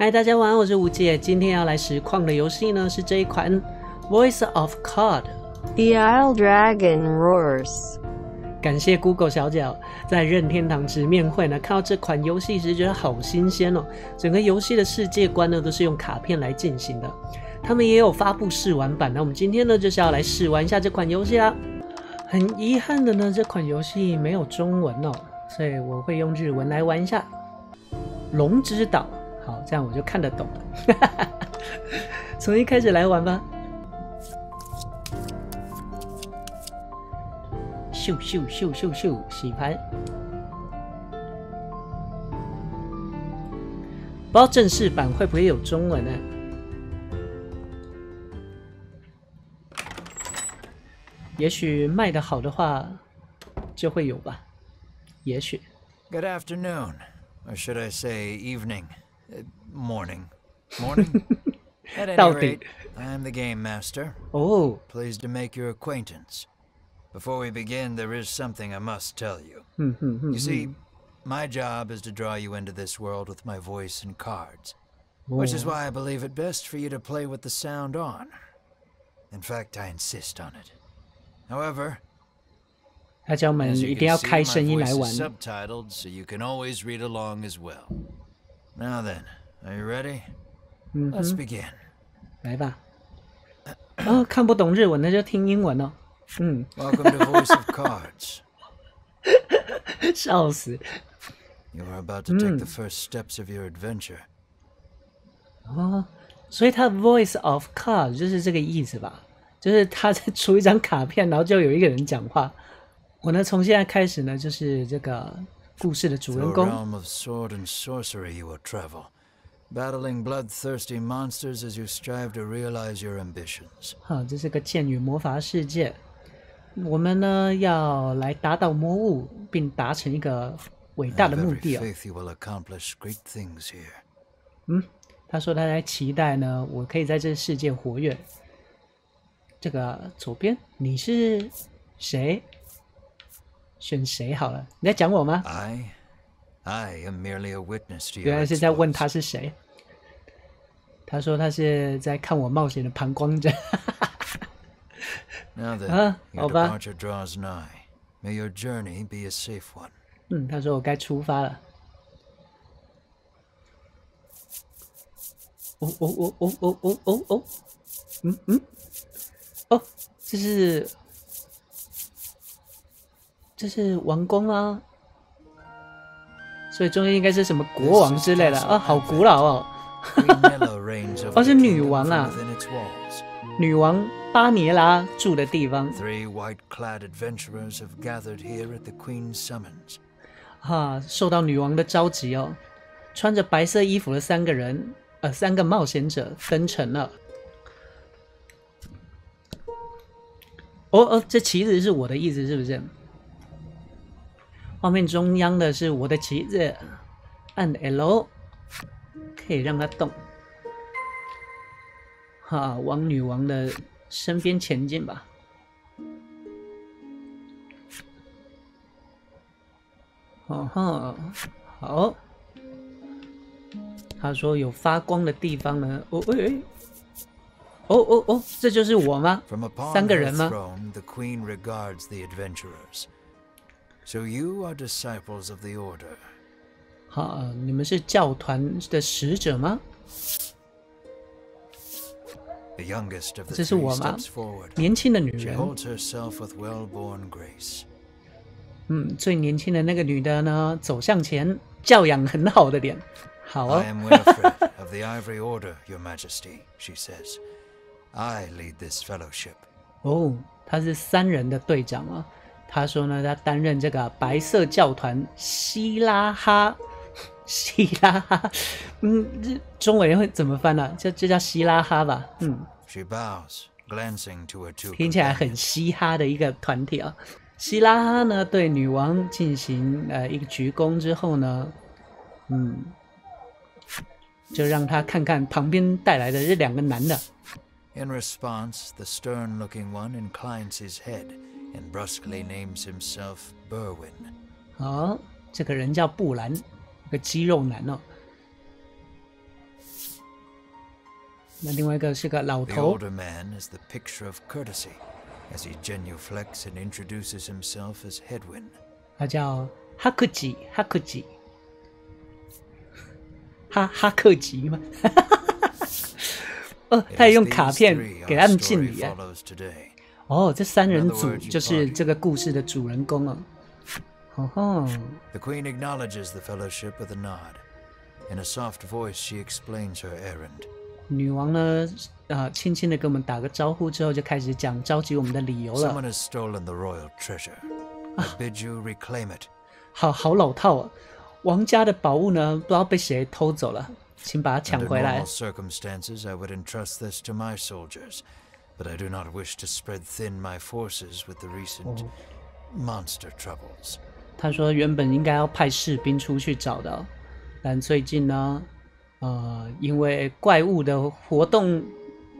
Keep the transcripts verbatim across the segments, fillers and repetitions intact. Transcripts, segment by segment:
嗨，大家晚安，我是吴姐。今天要来实况的游戏呢是这一款《Voice of Cards: The Isle Dragon Roars》。感谢 Google 小姐在任天堂直面会呢看到这款游戏时觉得好新鲜哦。整个游戏的世界观呢都是用卡片来进行的，他们也有发布试玩版。那我们今天呢就是要来试玩一下这款游戏啦。很遗憾的呢，这款游戏没有中文哦，所以我会用日文来玩一下。 龙之岛，好，这样我就看得懂了。从一开始来玩吧。咻咻咻咻咻，洗牌。不知道正式版会不会有中文呢、啊？也许卖得好的话，就会有吧。也许。Good afternoon. Or should I say evening? Uh, morning. Morning? At any rate, I am the game master. Oh. Pleased to make your acquaintance. Before we begin, there is something I must tell you. You see, my job is to draw you into this world with my voice and cards. Oh. Which is why I believe it best for you to play with the sound on. In fact, I insist on it. However, 他叫我们一定要开声音来玩。Subtitled, so you can always read along as well. Now then, are you ready? Let's begin. 来吧。哦，看不懂日文那就听英文哦。嗯。Welcome to Voice of Cards. 笑死。You are about to take the first steps of your adventure. 哦，所以他 Voice of Cards 就是这个意思吧？就是他在出一张卡片，然后就有一个人讲话。 我呢，从现在开始呢，就是这个故事的主人公。Realm of sword and sorcery, you will travel, battling bloodthirsty monsters as you strive to realize your ambitions. 好，这是个剑与魔法世界。我们呢，要来打倒魔物，并达成一个伟大的目的啊。嗯，他说他在期待呢，我可以在这世界活跃。这个左边，你是谁？ 选谁好了？你在讲我吗？ I, I am merely a witness to your exploits. 原来是在问他是谁。他说他是在看我冒险的旁观者。Now then, your departure draws nigh. May your journey be a safe one. 嗯，他说我该出发了。哦哦哦哦哦哦哦哦，嗯嗯，哦，这是。 这是王宫吗？所以中间应该是什么国王之类的啊，好古老哦！哦，是女王啊，女王巴尼拉住的地方。啊，受到女王的召集哦，穿着白色衣服的三个人，呃，三个冒险者登城了。哦哦，这其实是我的意思，是不是？ 画面中央的是我的旗子，按 L 可以让它动。哈，往女王的身边前进吧。哦哈，好。他说有发光的地方呢。哦哎哎，哦哦哦，这就是我吗？三个人吗？ So you are disciples of the order. 好，你们是教团的使者吗？这是我吗？年轻的女人。嗯，最年轻的那个女的呢，走向前，教养很好的脸。好啊。I am Winifred of the Ivory Order, Your Majesty. She says, "I lead this fellowship." 哦，她是三人的队长啊。 他说呢，他担任这个白色教团希拉哈，希拉哈，嗯，这中文会怎么翻呢、啊？这这叫希拉哈吧？嗯， She bows, glancing to her two companions. 听起来很嘻哈的一个团体啊。希拉哈呢，对女王进行呃一个鞠躬之后呢，嗯，就让他看看旁边带来的这两个男的。In response, the stern-looking one inclines his head. And brusquely names himself Berwin. 哦，这个人叫布兰，个肌肉男哦。那另外一个是个老头。The older man is the picture of courtesy, as he genuflects and introduces himself as Hedwin. 他叫哈克吉，哈克吉，哈哈克吉吗？哦，他也用卡片给他们敬礼啊。哦，这三人组就是这个故事的主人公哦。哦吼。The queen acknowledges the fellowship with a nod. In a soft voice, she explains her errand. 女王呢，啊，轻轻的跟我们打个招呼之后，就开始讲召集我们的理由了。Someone has stolen the royal treasure. I bid you reclaim it. 好好老套啊，王家的宝物呢，不知道被谁偷走了，请把它抢回来。Under normal circumstances, I would entrust this to my soldiers, but I do not wish to spread thin my forces with the recent monster troubles. 他说原本应该要派士兵出去找的。 但最近呢，呃，因为怪物的活动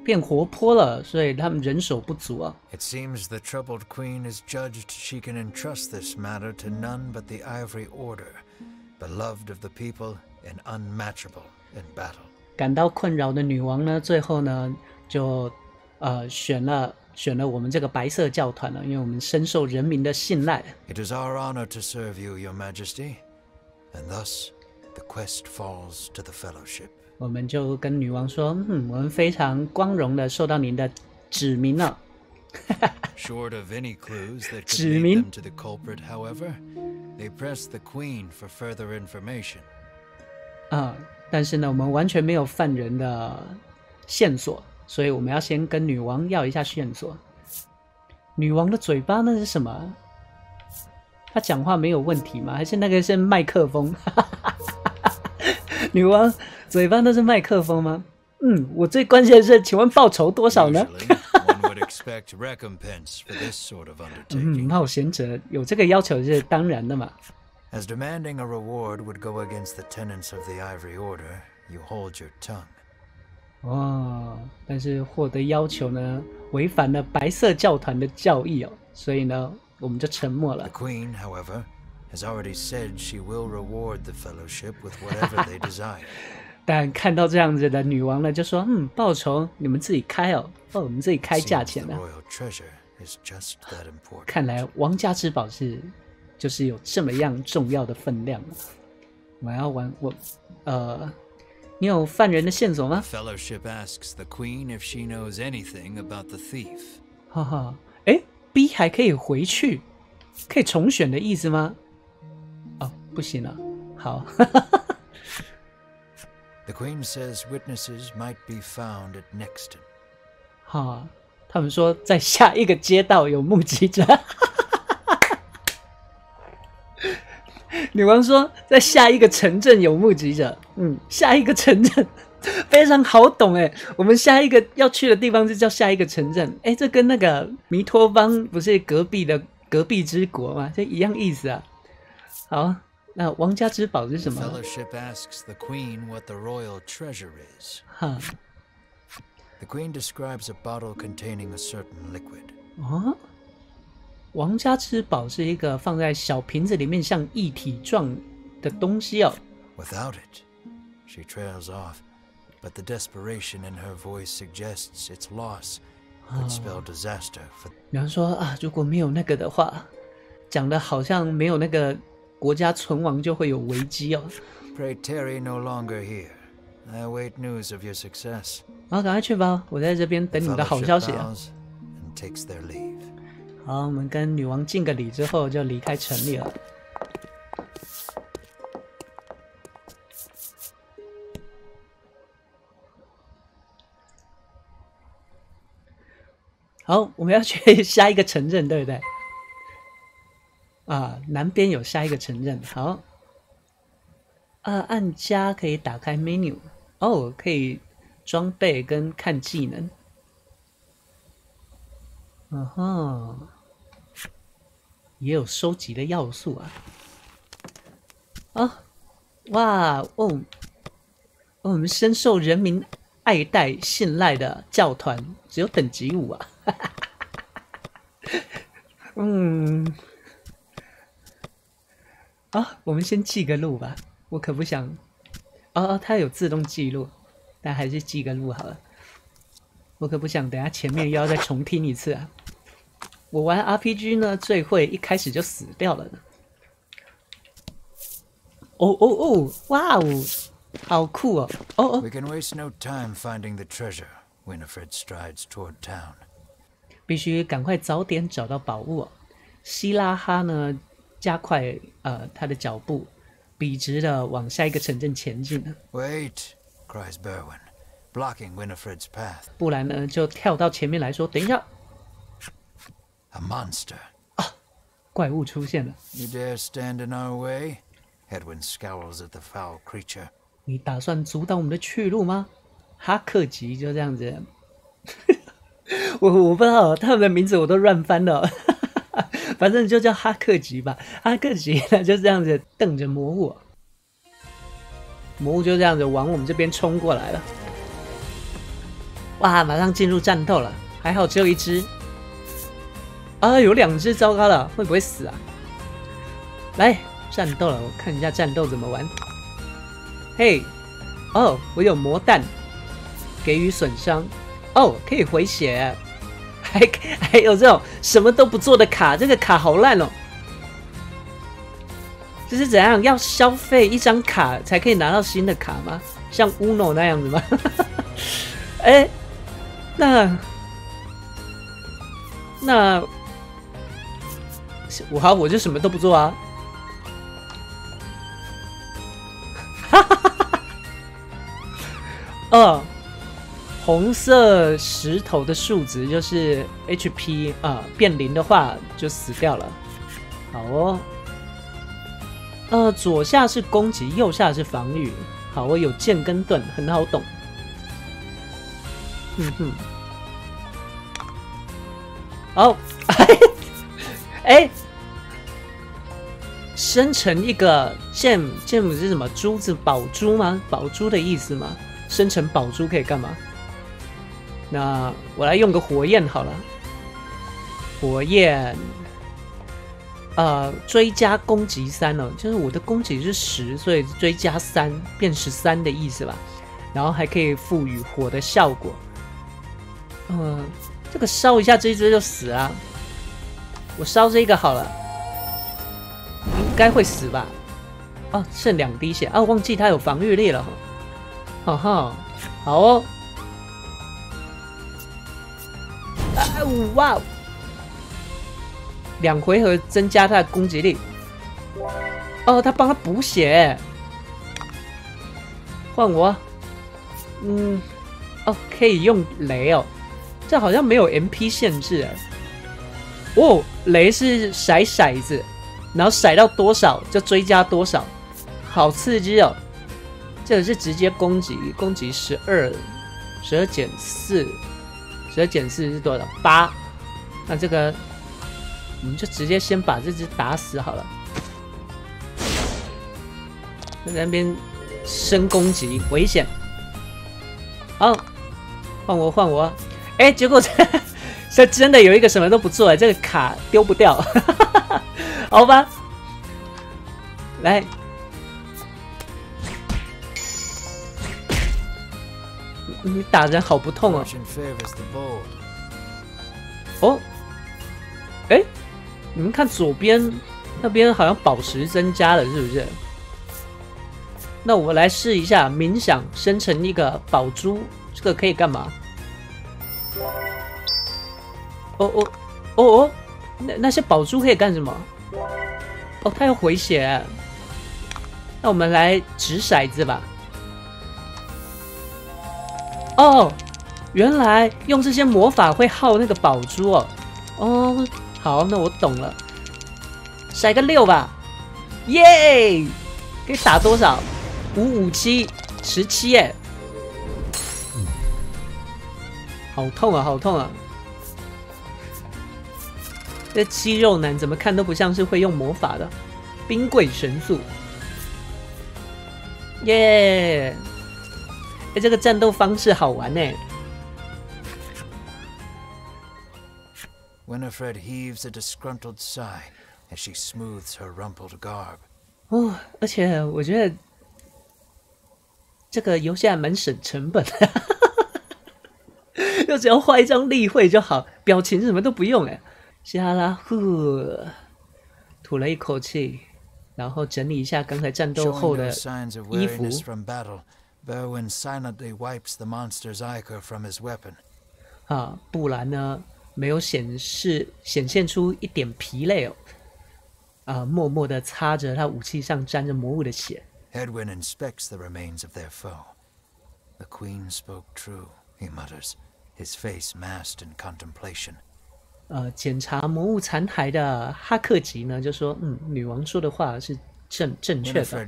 变活泼了，所以他们人手不足啊。It seems the troubled queen has judged she can entrust this matter to none but the Ivory Order, beloved of the people and unmatchable in battle. 感到困扰的女王呢，最后呢就呃选了选了我们这个白色教团了，因为我们深受人民的信赖。It is our honor to serve you, Your Majesty, and thus. The quest falls to the fellowship. 我们就跟女王说，嗯，我们非常光荣的受到您的指名了。Short of any clues that could lead them to the culprit, however, they pressed the queen for further information. 啊，但是呢，我们完全没有犯人的线索，所以我们要先跟女王要一下线索。女王的嘴巴那是什么？她讲话没有问题吗？还是那个是麦克风？女王嘴巴都是麦克风吗？嗯，我最关心的是，请问报酬多少呢？嗯，冒险者有这个要求是当然的嘛。As demanding a reward would go against the tenets of the Ivory Order, you hold your tongue. 哦，但是获得要求呢，违反了白色教团的教义哦，所以呢，我们就沉默了。The Queen, however. has already said she will reward the fellowship with whatever they desire. 但看到这样子的女王呢，就说：“嗯，报酬你们自己开哦，哦，我们自己开价钱了。”看来王家之宝是就是有这么样重要的分量了。我要玩我，呃，你有犯人的线索吗？ Fellowship asks the queen if she knows anything about the thief. 哈哈，哎 ，B 还可以回去，可以重选的意思吗？ 不行了，好。The Queen says witnesses might be found at Nexton. 哈，他们说在下一个街道有目击者。女王说在下一个城镇有目击者。嗯，下一个城镇非常好懂哎，我们下一个要去的地方就叫下一个城镇。哎，这跟那个弥托邦不是隔壁的隔壁之国吗？这一样意思啊。好。 那王家之宝是什么？哈。哦，王家之宝是一个放在小瓶子里面像液体状的东西哦。Without it, she trails off, but the desperation in her voice suggests its loss could spell disaster for. 有人说啊，如果没有那个的话，讲的好像没有那个。 国家存亡就会有危机哦。Pray Terry no longer here. I await news of your success. 好，赶快去吧，我在这边等你的好消息啊。好，我们跟女王敬个礼之后就离开城里了。好，我们要去下一个城镇，对不对？ 啊，南边有下一个城镇。好，啊，按加可以打开 menu， 哦，可以装备跟看技能。嗯、啊、哼，也有收集的要素啊。啊，哇哦，我们深受人民爱戴、信赖的教团，只有等级五啊。嗯。 啊，我们先记个录吧，我可不想。哦哦，它有自动记录，但还是记个录好了。我可不想等下前面又要再重听一次啊！我玩 R P G 呢，最会一开始就死掉了呢。哦哦哦！哇哦，好酷哦！哦哦。We can waste no time finding the treasure. Winifred strides toward town. 必须赶快早点找到宝物哦。希拉哈呢，加快呃他的脚步，笔直的往下一个城镇前进了。Wait! Cries Berwin. Blocking Winifred's path. 不然呢，就跳到前面来说，等一下。A monster. 啊，怪物出现了。You dare stand in our way? Hedwin scowls at the foul creature. 你打算阻挡我们的去路吗？哈克吉就这样子。我我不知道他们的名字，我都乱翻了、哦。反正就叫哈克吉吧。哈克吉呢，就这样子瞪着魔物，魔物就这样子往我们这边冲过来了。哇！马上进入战斗了，还好只有一只。啊，有两只，糟糕了，会不会死啊？来，战斗了，我看一下战斗怎么玩。嘿，哦，我有魔弹，给予损伤，哦，可以回血，还还有这种什么都不做的卡，这个卡好烂哦。这是怎样？要消费一张卡才可以拿到新的卡吗？像 Uno 那样子吗？哎、欸，那那我好，我就什么都不做啊！哈哈哈哈！哦，红色石头的数值就是 H P 啊、呃，变零的话就死掉了。好哦，呃，左下是攻击，右下是防御。好、哦，我有剑跟盾，很好懂。嗯哼，好，哎，生成一个 gem gem 是什么？珠子、宝珠吗？宝珠的意思吗？生成宝珠可以干嘛？那我来用个火焰好了，火焰，呃，追加攻击三哦，就是我的攻击是十，所以追加三变十三的意思吧。然后还可以赋予火的效果。嗯，这个烧一下这一只就死啊！我烧这个好了，应该会死吧？哦，剩两滴血啊！忘记它有防御力了。哈哈，好哦！啊哇！两回合增加它的攻击力。哦，它帮它补血。换我。嗯。哦，可以用雷哦，这好像没有 M P 限制哎。哦，雷是骰骰子，然后骰到多少就追加多少，好刺激哦！这个是直接攻击，攻击十二，十二减四，十二减四是多少？八。那这个我们就直接先把这只打死好了。在那边深攻击，危险。好。换我换我，哎、欸，结果这真的有一个什么都不做，这个卡丢不掉，好吧？来，你打人好不痛哦。哦，哎、欸，你们看左边那边好像宝石增加了，是不是？那我来试一下冥想，生成一个宝珠。这个可以干嘛？哦哦哦哦，那那些宝珠可以干什么？哦，它要回血。那我们来掷骰子吧。哦，原来用这些魔法会耗那个宝珠哦。哦，好，那我懂了。骰个六吧，耶、yeah! ！可以打多少？五五七，十七耶。好痛啊，好痛啊！这肌肉男怎么看都不像是会用魔法的，冰鬼神速，耶！哎，这个战斗方式好玩呢。Winifred heaves a disgruntled sigh as she smooths her rumpled garb. 哦，而且我觉得这个游戏还蛮省成本的。就只要画一张例会就好，表情什么都不用哎。加拉呼吐了一口气，然后整理一下刚才战斗后的衣服。啊，布兰呢没有显示显现出一点疲累哦，啊，默默地擦着他武器上沾着魔物的血。Hedwin inspects the remains of their foe. The queen spoke true, he mutters, his face masked in contemplation. 呃，检查魔物残骸的哈克吉呢，就说：“嗯，女王说的话是正正确的。”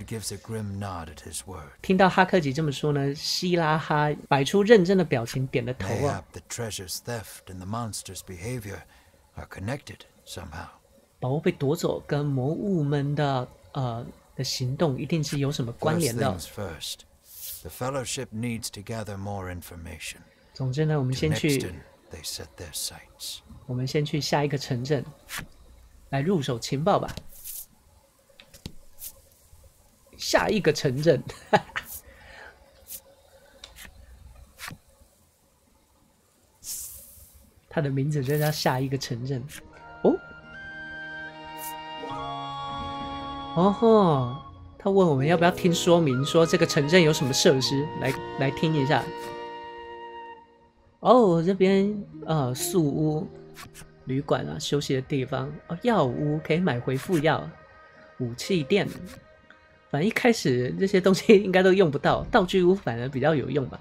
听到哈克吉这么说呢，希拉哈摆出认真的表情，点了头啊。宝物被夺走，跟魔物们的呃的行动一定是有什么关联的。总之呢，我们先去。我们先去下一个城镇，来入手情报吧。下一个城镇，他的名字就叫下一个城镇。哦，哦吼，他问我们要不要听说明，说这个城镇有什么设施，来来听一下。 哦，这边呃宿屋、旅馆啊，休息的地方。哦，药屋可以买回复药，武器店。反正一开始这些东西应该都用不到，道具屋反而比较有用吧。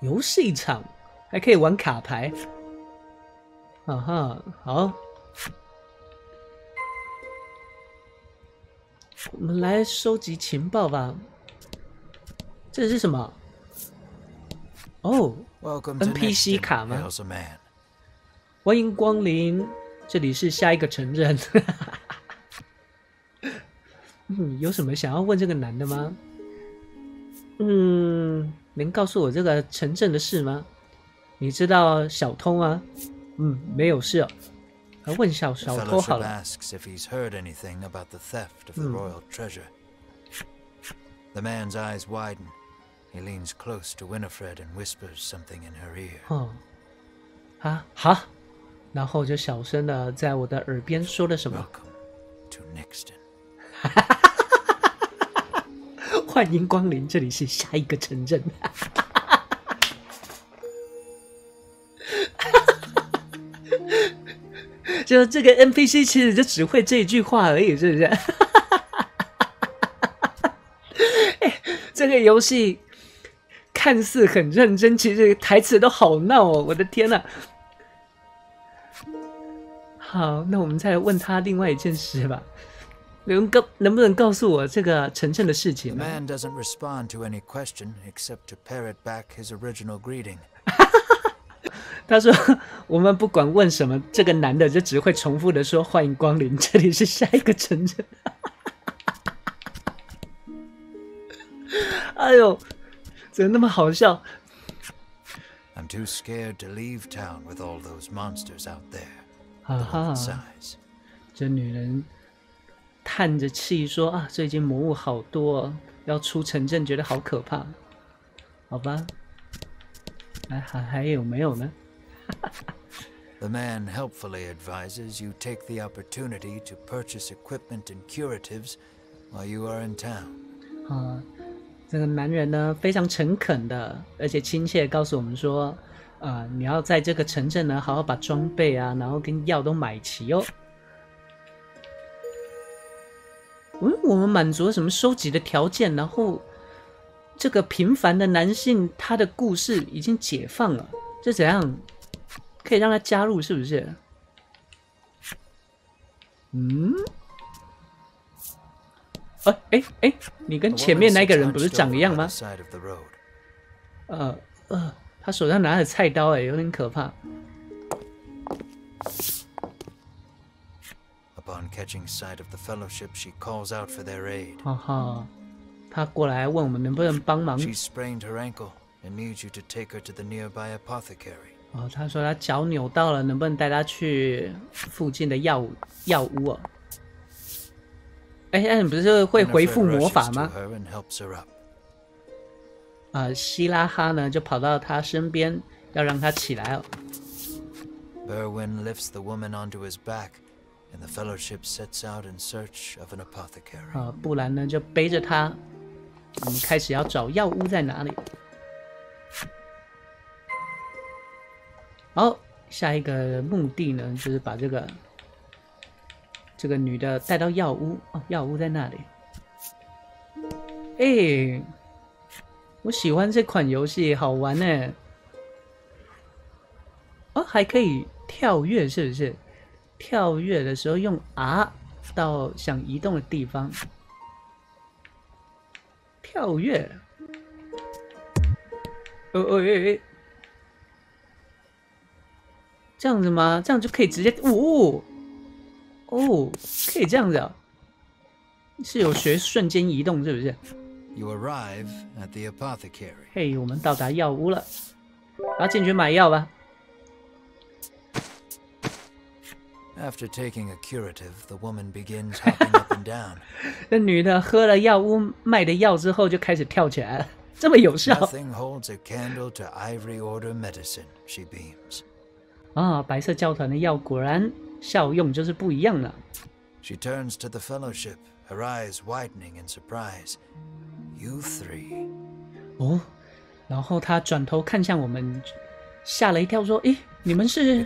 游戏场还可以玩卡牌。啊哈，好。我们来收集情报吧。这是什么？ 哦 ，N P C 卡吗？欢迎光临，这里是下一个城镇。嗯，有什么想要问这个男的吗？嗯，能告诉我这个城镇的事吗？你知道小偷吗？嗯，没有事哦。来问小小偷好了。嗯。 He leans close to Winifred and whispers something in her ear. 哦，啊好，然后就小声的在我的耳边说了什么。Welcome to Nexton. 欢迎光临，这里是下一个城镇。就这个 N P C 其实就只会这一句话而已，是不是？哎，这个游戏。 看似很认真，其实台词都好闹哦！我的天哪！好，那我们再来问他另外一件事吧。能告能不能告诉我这个晨晨的事情呢？他说：“我们不管问什么，这个男的就只会重复的说‘欢迎光临，这里是下一个晨晨’。”哎呦！ 怎么那么好笑 ？I'm too scared to leave town with all those monsters out there. 哈哈，这女人叹着气说：“啊，最近魔物好多、哦，要出城镇觉得好可怕。”好吧，还还还有没有呢？The man helpfully advises you take the opportunity to purchase equipment and curatives while you are in town. 啊。 这个男人呢，非常诚恳的，而且亲切，告诉我们说，呃，你要在这个城镇呢，好好把装备啊，然后跟药都买齐哦。嗯，我们满足了什么收集的条件？然后，这个平凡的男性，他的故事已经解放了，这怎样可以让他加入？是不是？嗯。 哎哎哎，你跟前面那个人不是长一样吗？呃呃，他手上拿着菜刀，哎，有点可怕。哈哈，他过来问我们能不能帮忙。哦，他说他脚扭到了，能不能带他去附近的药物药屋啊？ 哎，那你不是会回复魔法吗？啊呃，希拉哈呢就跑到他身边，要让他起来。Berwin lifts the woman onto his back, and the fellowship sets out in search of an apothecary. 啊，布兰呢就背着他，我们开始要找药屋在哪里。好，下一个目的呢就是把这个这个女的带到药屋。哦，药屋在那里。哎，我喜欢这款游戏，好玩呢。哦，还可以跳跃，是不是？跳跃的时候用 R 到想移动的地方。跳跃。哦哦哎哎，这样子吗？这样就可以直接哦哦，可以这样子啊？是有学瞬间移动，是不是？ You arrive at the apothecary. 嘿，我们到达药屋了，然后进去买药吧。After taking a curative, the woman begins hopping up and down. 那女的喝了药屋卖的药之后，就开始跳起来了，这么有效。Nothing holds a candle to Ivory Order medicine. She beams. 啊，白色教团的药果然效用就是不一样了。She turns to the fellowship, her eyes widening in surprise. You three. 哦，然后他转头看向我们，吓了一跳，说：“诶，你们是？”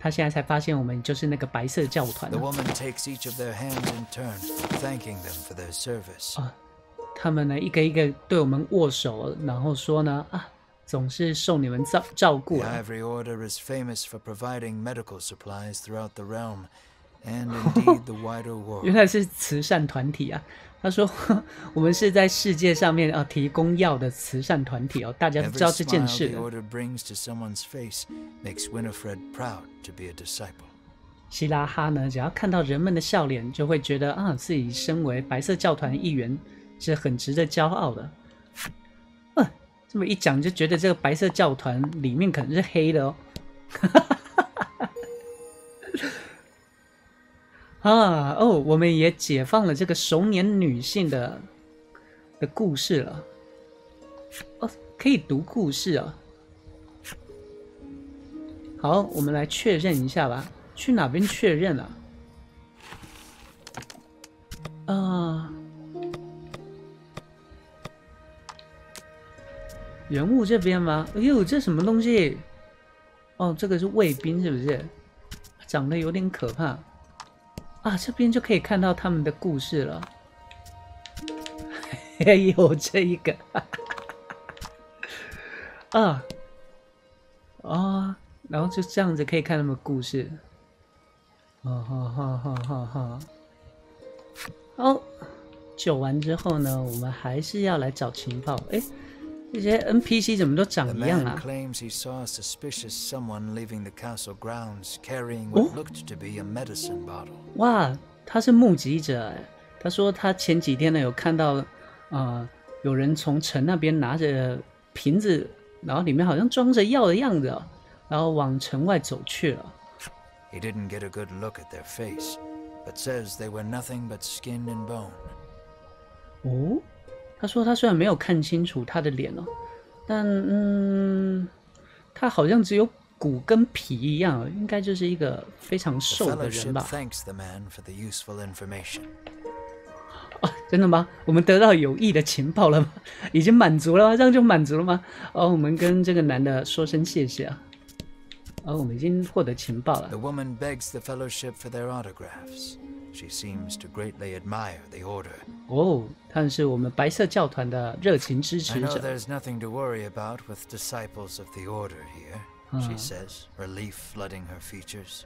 他现在才发现我们就是那个白色教团。啊，他们呢一个一个对我们握手，然后说呢啊，总是受你们照照顾啊。The Ivory Order is famous for providing medical supplies throughout the realm. 原来是慈善团体啊！他说：“我们是在世界上面啊提供药的慈善团体哦，大家都知道这件事了。”希拉哈呢，只要看到人们的笑脸，就会觉得啊，自己身为白色教团一员是很值得骄傲的。嗯、啊，这么一讲就觉得这个白色教团里面可能是黑的哦。啊哦，我们也解放了这个熟年女性的的故事了。哦，可以读故事啊。好，我们来确认一下吧。去哪边确认啊？啊，人物这边吗？哎呦，这什么东西？哦，这个是卫兵是不是？长得有点可怕。 啊，这边就可以看到他们的故事了。有这一个，啊，哦，然后就这样子可以看他们的故事。哦，好好好好好。哦，救完之后呢，我们还是要来找情报。哎，这些 N P C 怎么都长一样啊？哦。 哇，他是目击者。他说他前几天呢有看到，呃，有人从城那边拿着瓶子，然后里面好像装着药的样子，然后往城外走去了。He didn't get a good look at their face, but says they were nothing but skin and bone. 哦，他说他虽然没有看清楚他的脸哦，但嗯，他好像只有。 骨跟皮一样，应该就是一个非常瘦的人吧。啊，真的吗？我们得到有益的情报了吗？已经满足了吗？这样就满足了吗？哦，我们跟这个男的说声谢谢啊。哦，我们已经获得情报了。The woman begs the fellowship for their autographs. She seems to greatly admire the order. 哦，他是我们白色教团的热情支持者。I know there's nothing to worry about with disciples of the order here. She says, relief flooding her features.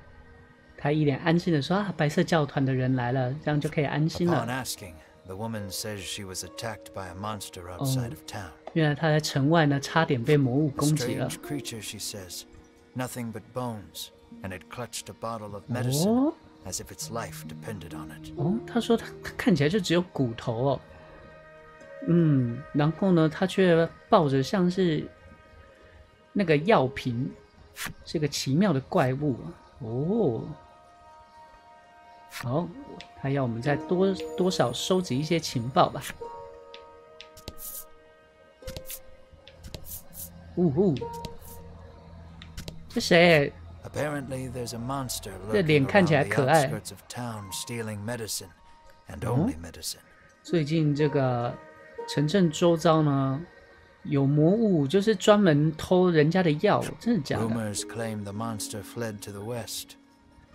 她一脸安心地说：“啊，白色教团的人来了，这样就可以安心了。” Upon asking, the woman says she was attacked by a monster outside of town. 原来她在城外呢，差点被魔物攻击了。A strange creature, she says, nothing but bones, and it clutched a bottle of medicine as if its life depended on it. 哦，她说她看起来就只有骨头哦。嗯，然后呢，她却抱着像是。 那个药瓶是个奇妙的怪物哦，好，他要我们再多多少收集一些情报吧。呜呼！这谁？这脸看起来可爱。嗯、最近这个城镇周遭呢？ 有魔物，就是专门偷人家的药，真的假的？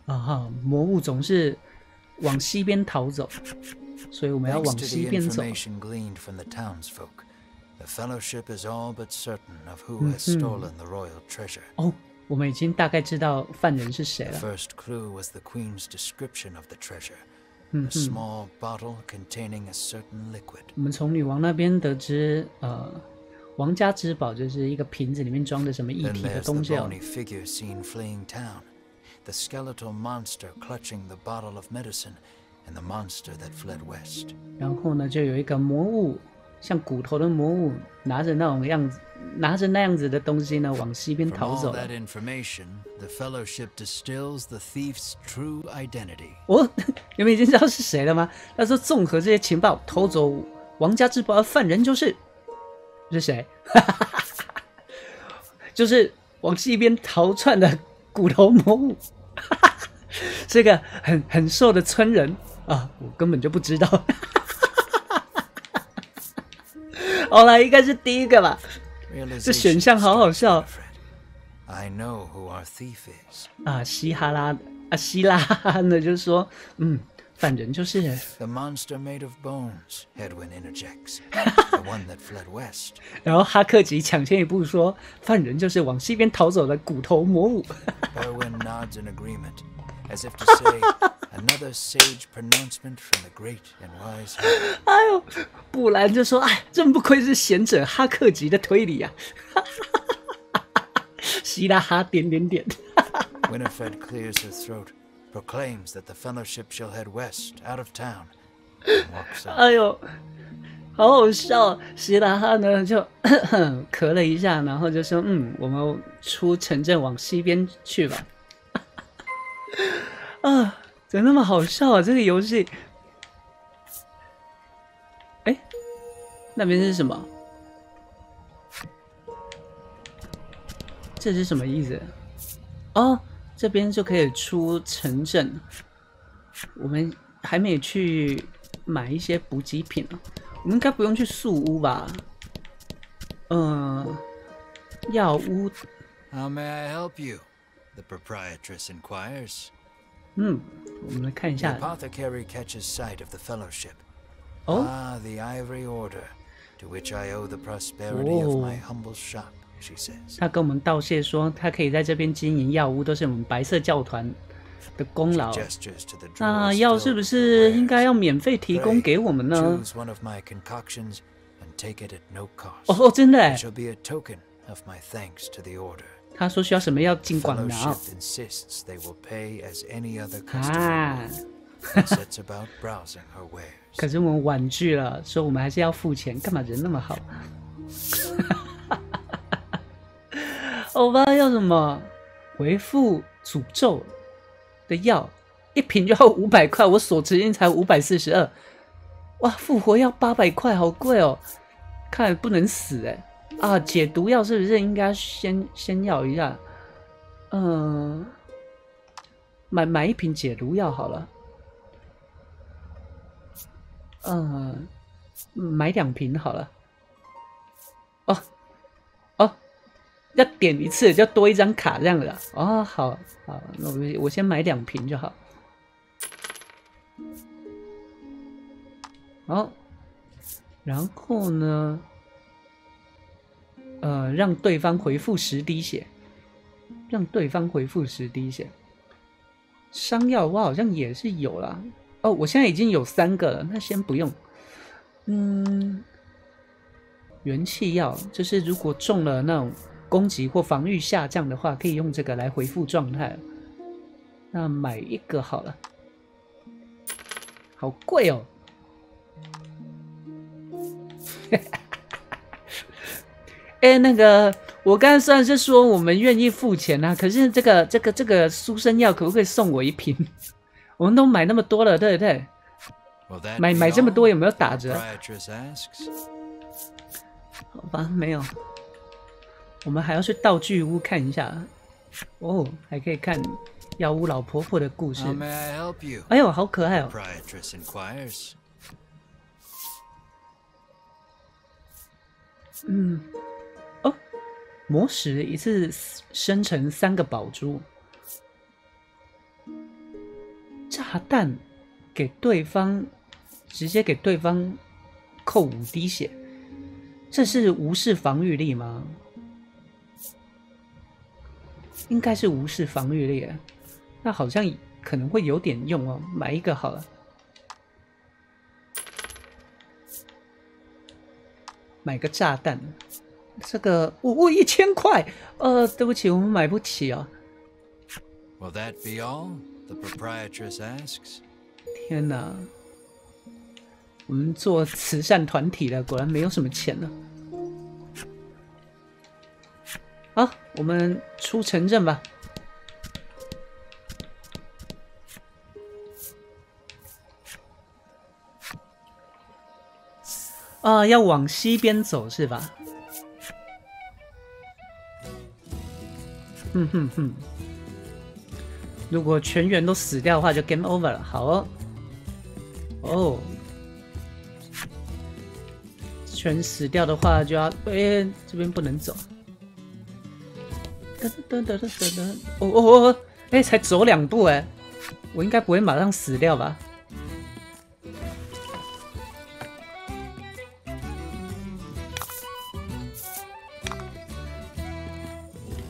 啊哈，魔物总是往西边逃走，所以我们要往西边走。哦，我们已经大概知道犯人是谁了。嗯哼，我们从女王那边得知，呃。 王家之宝就是一个瓶子，里面装的什么液体的东西哦。然后呢，就有一个魔物，像骨头的魔物，拿着那种样子，拿着那样子的东西呢，往西边逃走了。哦，你们已经知道是谁了吗？他说，综合这些情报，偷走王家之宝的犯人就是。 是谁？就是往西边逃窜的骨头魔物，是个很很瘦的村人啊，我根本就不知道。好了，应该是第一个吧。这选项好好笑。啊，希哈拉啊，希拉汉呢，就是说，嗯。 犯人就是。然后哈克吉抢先一步说，犯人就是往西边逃走的骨头魔物。哎呦，布兰就说：“哎，真不愧是贤者哈克吉的推理啊！”希拉哈点点点。Winifred clears her throat. Proclaims that the fellowship shall head west, out of town. 哎呦，好好笑！希拉哈呢就咳了一下，然后就说：“嗯，我们出城镇往西边去吧。”啊，怎么那么好笑啊？这个游戏。哎，那边是什么？这是什么意思？哦。 这边就可以出城镇，我们还没去买一些补给品啊。我们应该不用去宿屋吧？嗯、呃，药屋。How may I help you? The proprietress inquires. 嗯，我们来看一下。The apothecary catches sight of the fellowship. Oh, the Ivory Order, to which I owe the prosperity of my humble shop. 他跟我们道谢说，他可以在这边经营药屋，都是我们白色教团的功劳。那药是不是应该要免费提供给我们呢？哦，真的哎！他说需要什么药尽管拿。啊！可是我们婉拒了，说我们还是要付钱，干嘛人那么好？欧巴要什么回复诅咒的药？一瓶就要五百块，我所持金才五百四十二。哇，复活药八百块，好贵哦！看来不能死哎、欸。啊，解毒药是不是应该先先要一下？嗯、呃，买买一瓶解毒药好了。嗯、呃，买两瓶好了。哦。 要点一次就多一张卡这样的哦，好好，那我我先买两瓶就好。好，然后呢，呃，让对方回复十滴血，让对方回复十滴血。伤药我好像也是有啦，哦，我现在已经有三个了，那先不用，嗯，元气药就是如果中了那种。 攻击或防御下降的话，可以用这个来回复状态。那买一个好了，好贵哦！哎、欸，那个，我刚才虽然是说我们愿意付钱啊，可是这个、这个、这个苏生药可不可以送我一瓶？我们都买那么多了，对不对？买买这么多有没有打折？好吧，没有。我们还要去道具屋看一下。哦，还可以看药屋老婆婆的故事。哎呦，好可爱哦！ 嗯，哦，魔石一次生成三个宝珠，炸弹给对方直接给对方扣五滴血，这是无视防御力吗？应该是无视防御力，那好像可能会有点用哦，买一个好了。 买个炸弹，这个我我一千块，呃，对不起，我们买不起啊。Will that be all? The proprietress asks. 天哪，我们做慈善团体的果然没有什么钱呢。好，我们出城镇吧。啊、呃，要往西边走是吧？嗯哼哼，如果全员都死掉的话，就 game over 了。好哦，哦，全死掉的话就要……哎、欸，这边不能走。噔噔噔噔噔噔！哦哦哦！哎、欸，才走两步哎、欸，我应该不会马上死掉吧？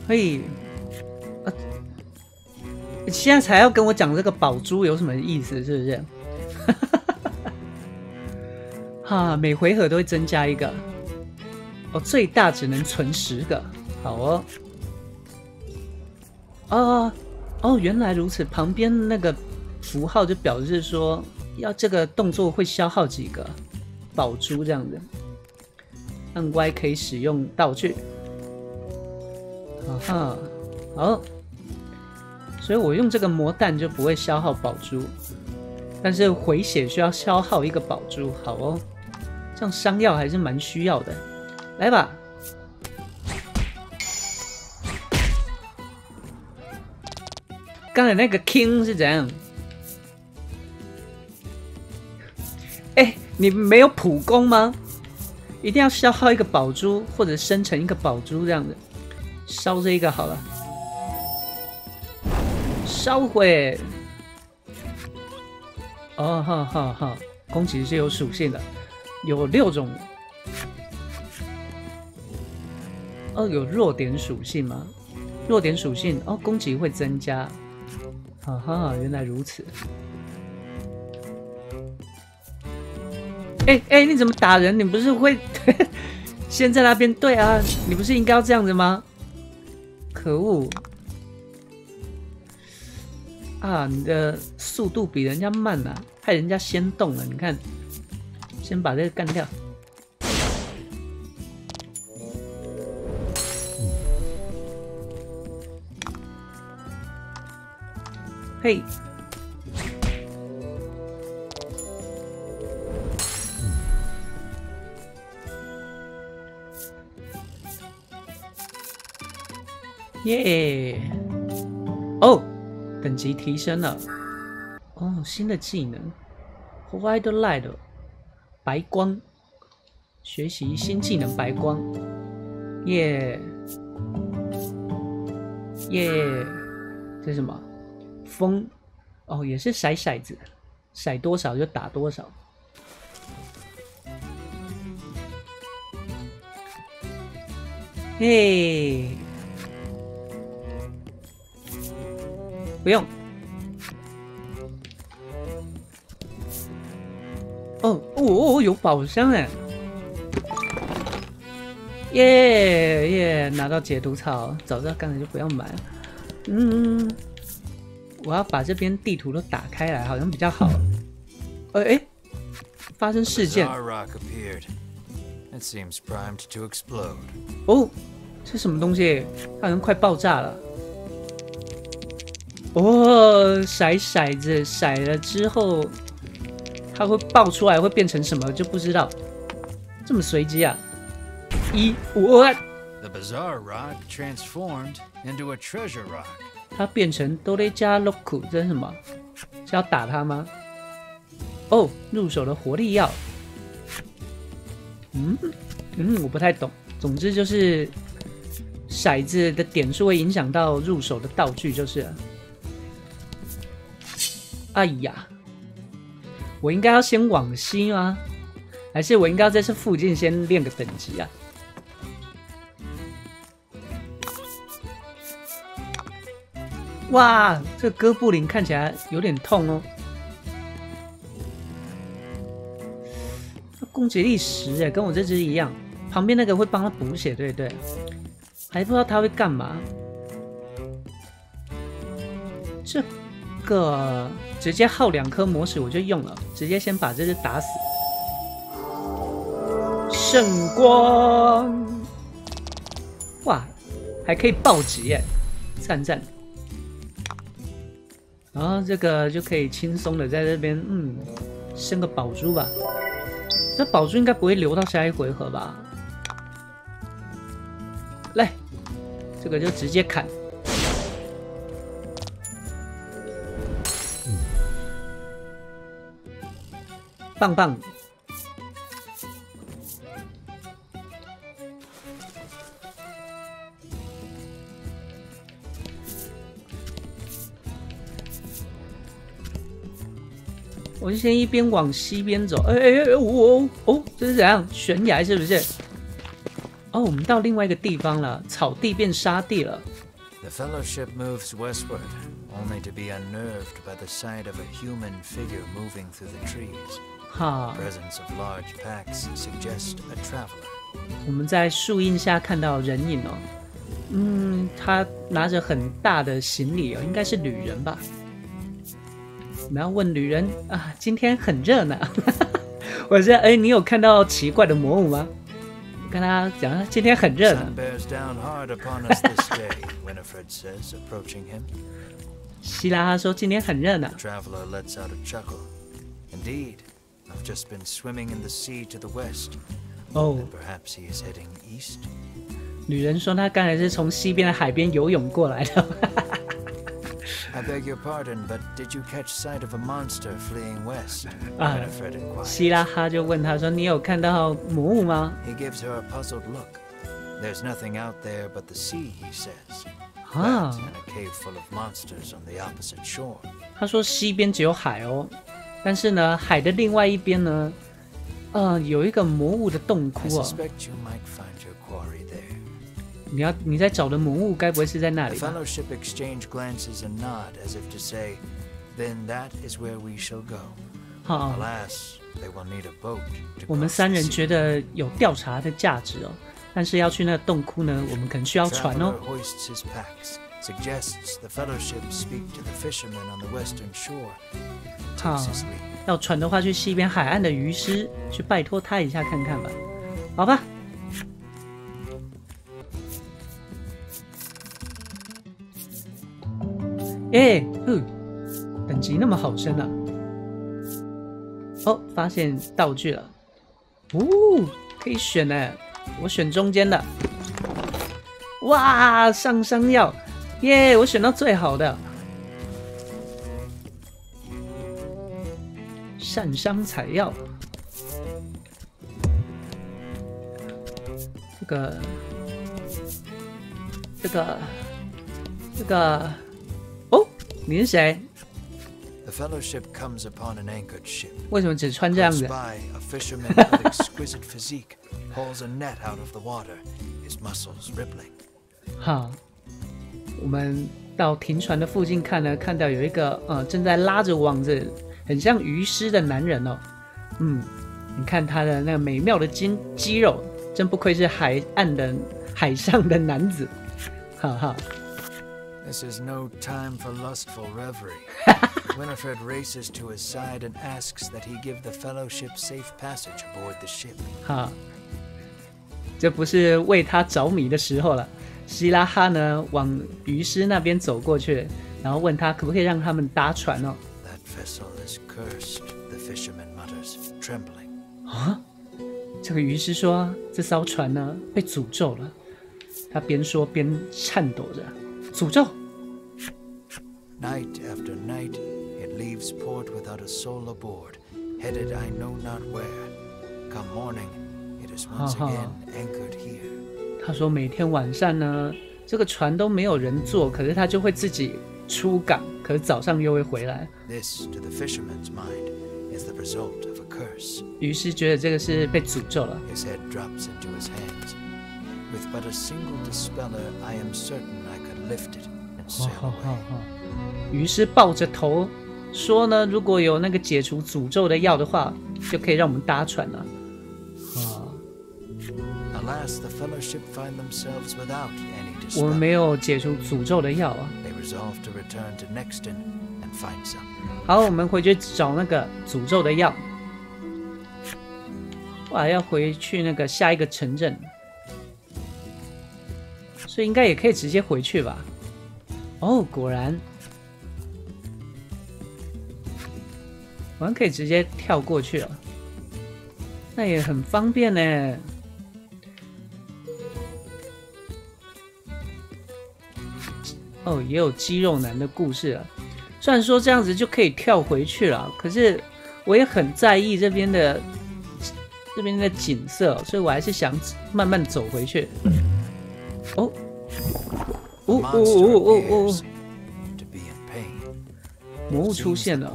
可以，啊！现在才要跟我讲这个宝珠有什么意思，是不是？哈、啊，每回合都会增加一个，哦，最大只能存十个，好哦。哦哦，原来如此，旁边那个符号就表示说，要这个动作会消耗几个宝珠这样子。按 Y 可以使用道具。 啊哈，好，所以我用这个魔弹就不会消耗宝珠，但是回血需要消耗一个宝珠，好哦，这样伤药还是蛮需要的，来吧，刚才那个 King 是怎样？哎、欸，你没有普攻吗？一定要消耗一个宝珠或者生成一个宝珠这样的。 烧这一个好了，烧毁。哦，哈哈哈，攻击是有属性的，有六种。哦，有弱点属性吗？弱点属性哦，攻击会增加。哈哈，原来如此。哎哎，你怎么打人？你不是会先在那边？对啊，你不是应该要这样子吗？ 可恶！啊，你的速度比人家慢啊，害人家先动了。你看，先把这个干掉。嘿，耶！哦， yeah! oh, 等级提升了。哦、oh, ，新的技能 ，White Light， 白光。学习新技能白光。耶！耶！这是什么？风。哦、oh, ，也是骰骰子，骰多少就打多少。嘿、hey!。 不用。哦哦哦，有宝箱哎！耶耶，拿到解毒草，早知道刚才就不要买了。嗯，我要把这边地图都打开来，好像比较好。呃、欸，哎、欸，发生事件。哦，这什么东西？它好像快爆炸了。哦，骰骰子，骰了之后它会爆出来，会变成什么就不知道。这么随机啊！一五二。它变成多雷加洛库，这是什么？是要打它吗？哦，入手的活力药。嗯嗯，我不太懂。总之就是骰子的点数会影响到入手的道具，就是了。哎呀，我应该要先往西吗？还是我应该要在这附近先练个等级啊？哇，这个哥布林看起来有点痛哦。攻击力十哎，跟我这只一样。旁边那个会帮他补血，对不对？还不知道他会干嘛。这个直接耗两颗魔石我就用了，直接先把这只打死。圣光，哇，还可以暴击耶，赞赞。然后这个就可以轻松的在这边，嗯，升个宝珠吧。这宝珠应该不会留到下一回合吧？来，这个就直接砍。棒棒！我就先一边往西边走。哎哎哎！我哦，这是怎样？悬崖是不是？哦，我们到另外一个地方了，草地变沙地了。The Fellowship moves westward, only to be unnerved by the sight of a human figure moving through the trees. 哈，我们在树荫下看到人影哦，嗯，他拿着很大的行李哦，应该是旅人吧？我们要问旅人啊，今天很热闹。我说，哎、欸，你有看到奇怪的魔物吗？我跟他讲，今天很热闹。希拉哈说，今天很热闹。Indeed, I've just been swimming in the sea to the west. Oh, perhaps he is heading east. 女人说她刚才是从西边的海边游泳过来的。I beg your pardon, but did you catch sight of a monster fleeing west? 啊，希拉哈就问她说：“你有看到魔物吗？” He gives her a puzzled look. There's nothing out there but the sea, he says. 啊，他说西边只有海哦。但是呢，海的另外一边呢，呃，有一个魔物的洞窟啊。你要你在找的魔物，该不会是在那里吧？好，我们三人觉得有调查的价值哦，但是要去那个洞窟呢，我们可能需要船哦。好，要船的话，去西边海岸的渔师去拜托他一下看看吧。好吧。哎、欸，嗯，等级那么好升啊！哦，发现道具了。哦，可以选呢，我选中间的。哇，上山药，耶！我选到最好的。善商采药，这个，这个，这个，哦，你是谁？为什么只穿这样子？好，我们到停船的附近看呢，看到有一个呃正在拉着网子。很像渔师的男人哦，嗯，你看他的那个美妙的肌肌肉，真不愧是海岸的海上的男子，哈哈。This is no time for lustful reverie. Winifred races to his side and asks that he give the fellowship safe passage aboard the ship. 哈，这不是为他着迷的时候了。希拉哈呢，往渔师那边走过去，然后问他可不可以让他们搭船哦。啊！这个渔师说这艘船呢被诅咒了。他边说边颤抖着，诅咒。 Night after night, it leaves port without a soul aboard, headed I know not where. Come morning, it is once again anchored here. 他说每天晚上呢，这个船都没有人坐，可是他就会自己出港，可是早上又会回来。This, to the fisherman's mind, is the result of a curse. 于是觉得这个是被诅咒了。His head drops into his hands. With but a single dispeller, I am certain I could lift it and sail away. 于是抱着头说呢，如果有那个解除诅咒的药的话，就可以让我们搭船了。啊！我们没有解除诅咒的药啊。好，我们回去找那个诅咒的药。哇，要回去那个下一个城镇，所以应该也可以直接回去吧？哦，果然。 我们可以直接跳过去了，那也很方便呢。哦，也有肌肉男的故事了。虽然说这样子就可以跳回去了，可是我也很在意这边的这边的景色，所以我还是想慢慢走回去。哦，哦哦哦哦哦。 魔物出现了，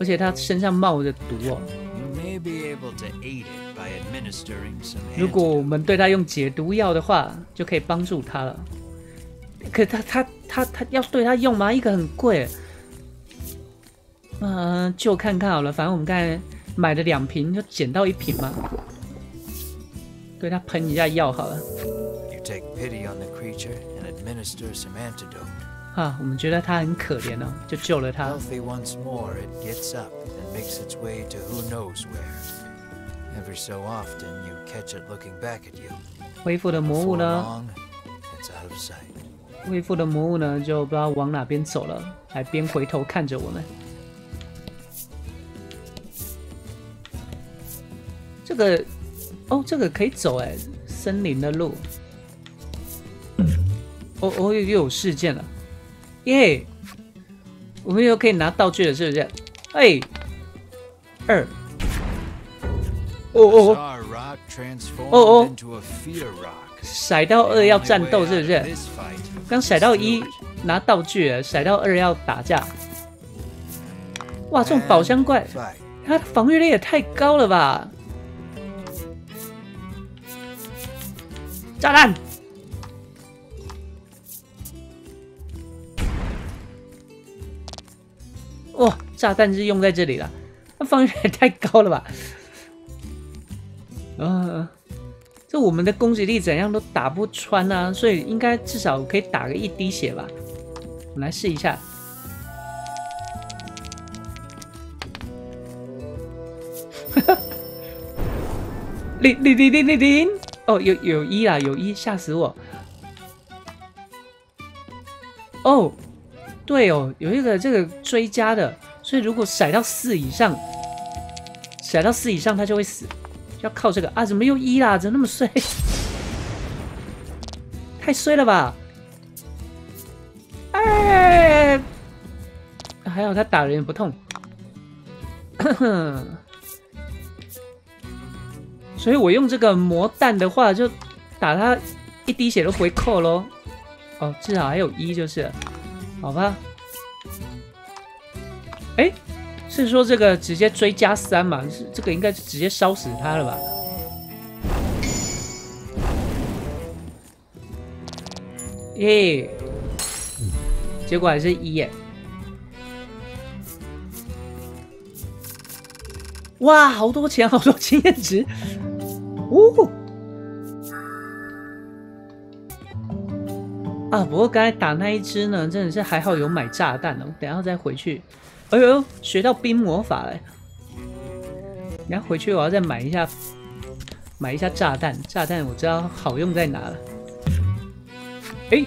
而且他身上冒着毒哦。如果我们对他用解毒药的话，就可以帮助他了。可他他他他要对他用吗？一个很贵。嗯、呃，就看看好了，反正我们刚才买了两瓶，就捡到一瓶嘛。对他喷一下药好了。啊，我们觉得他很可怜哦，就救了他。恢复的魔物呢？恢复的魔物呢，就不知道往哪边走了，还边回头看着我们。这个，哦，这个可以走哎，森林的路。哦哦，又有事件了。 耶！ Yeah! 我们又可以拿道具了，是不是？哎，二，哦哦哦哦哦，甩到二要战斗，是不是？刚甩到一拿道具了，甩到二要打架。哇，这种宝箱怪，它的防御力也太高了吧！炸弹！ 哇、哦，炸弹是用在这里了，那防御力也太高了吧！啊，这我们的攻击力怎样都打不穿啊，所以应该至少可以打个一滴血吧。我们来试一下。零零零零零零，哦，有有一啊，有一，吓死我！哦。 对哦，有一个这个追加的，所以如果甩到四以上，甩到四以上他就会死，要靠这个啊！怎么又一啦？怎么那么衰？太衰了吧！哎，还好他打人也不痛，所以我用这个魔弹的话，就打他一滴血都回扣咯。哦，至少还有一就是了。 好吧，哎，是说这个直接追加三嘛？是这个应该直接烧死他了吧？耶，结果还是一耶！哇，好多钱，好多经验值，哦。 啊！不过刚才打那一只呢，真的是还好有买炸弹了。我等一下再回去。哎呦，学到冰魔法了。等下回去我要再买一下，买一下炸弹。炸弹我知道好用在哪了。哎、欸，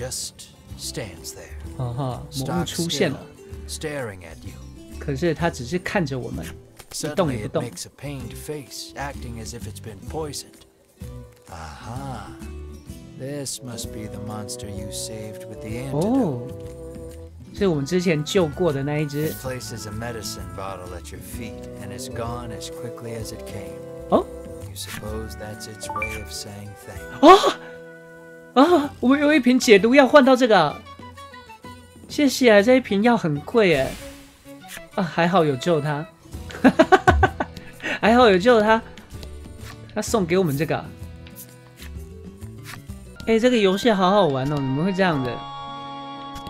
just stands there. 啊哈，魔物出现了。Staring at you. 可是他只是看着我们，一动也不动。Suddenly it makes a pained face, acting as if it's been poisoned. Aha. This must be the monster you saved with the antidote. 是我们之前救过的那一只。Places a medicine bottle at your feet and it's gone as quickly as it came. 哦。You suppose that's its way of saying thanks. 哦。啊，我们有一瓶解毒药换到这个，谢谢啊！这一瓶药很贵哎，啊，还好有救他，还好有救他，他送给我们这个，哎、欸，这个游戏好好玩哦！怎么会这样的？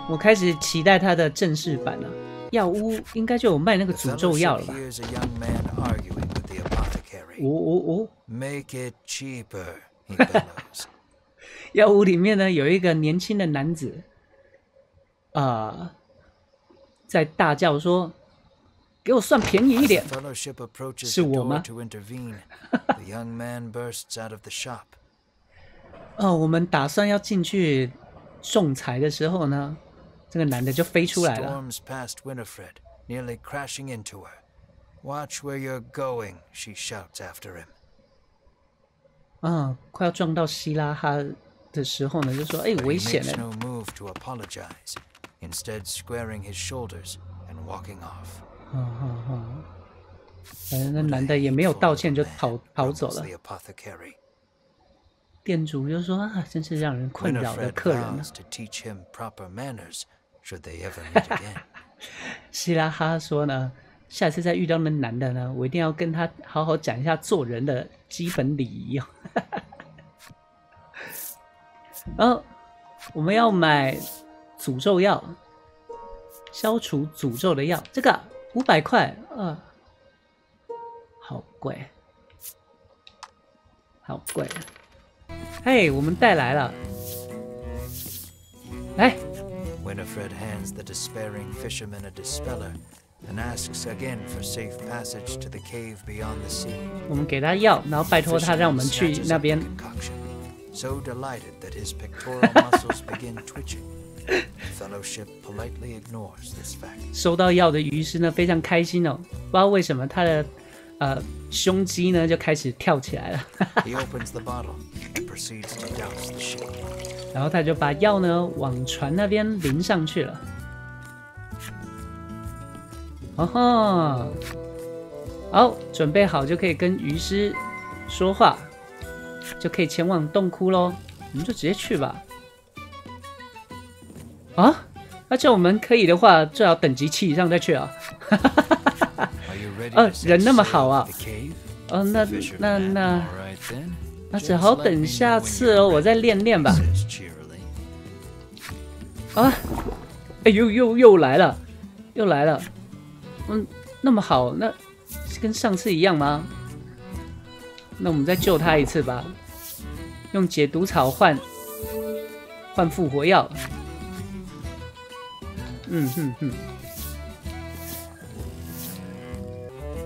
我开始期待它的正式版了、啊。药屋应该就有卖那个诅咒药了吧？哦哦哦！ Make it cheaper. 药屋里面呢有一个年轻的男子，啊、呃，在大叫说：“给我算便宜一点！”是我吗？哦，我们打算要进去仲裁的时候呢，这个男的就飞出来了。啊，快要撞到希拉哈的时候呢，就说：“哎，危险了！”啊啊啊！反正那男的也没有道歉，就跑跑走了。店主就说：“啊，真是让人困扰的客人啊！”希拉哈说呢：“下次再遇到那男的呢，我一定要跟他好好讲一下做人的基本礼仪哦。”然后我们要买诅咒药，消除诅咒的药，这个五百块啊，好贵，好贵！嘿，我们带来了，来。Winifred hands the despairing fisherman a dispeller and asks again for safe passage to the cave beyond the sea. 我们给他药，然后拜托他让我们去那边。So delighted that his pectoral muscles begin twitching, the fellowship politely ignores this fact. 收到药的鱼师呢非常开心哦，不知道为什么他的呃胸肌呢就开始跳起来了。He opens the bottle and proceeds to douse the ship. 然后他就把药呢往船那边淋上去了。哦吼，好，准备好就可以跟鱼师说话。就可以前往洞窟喽，我们就直接去吧。啊，而且我们可以的话，最好等级七以上再去啊。呃、啊，人那么好啊。哦，那那那，那只好等下次哦，我再练练吧。啊，哎呦又又来了，又来了。嗯，那么好，那跟上次一样吗？那我们再救他一次吧，用解毒草换换复活药。嗯哼哼，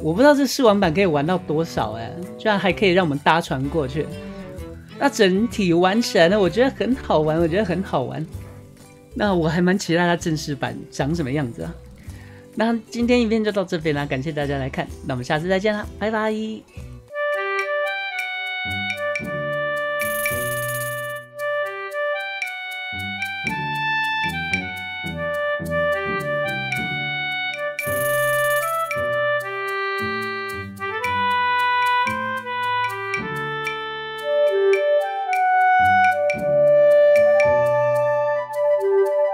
我不知道这试玩版可以玩到多少哎、欸，居然还可以让我们搭船过去。那整体完成了，我觉得很好玩，我觉得很好玩。那我还蛮期待它正式版长什么样子啊。那今天影片就到这边啦，感谢大家来看，那我们下次再见啦，拜拜。